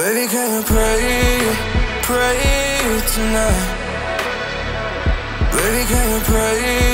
Baby, can you pray tonight? Baby, can you pray?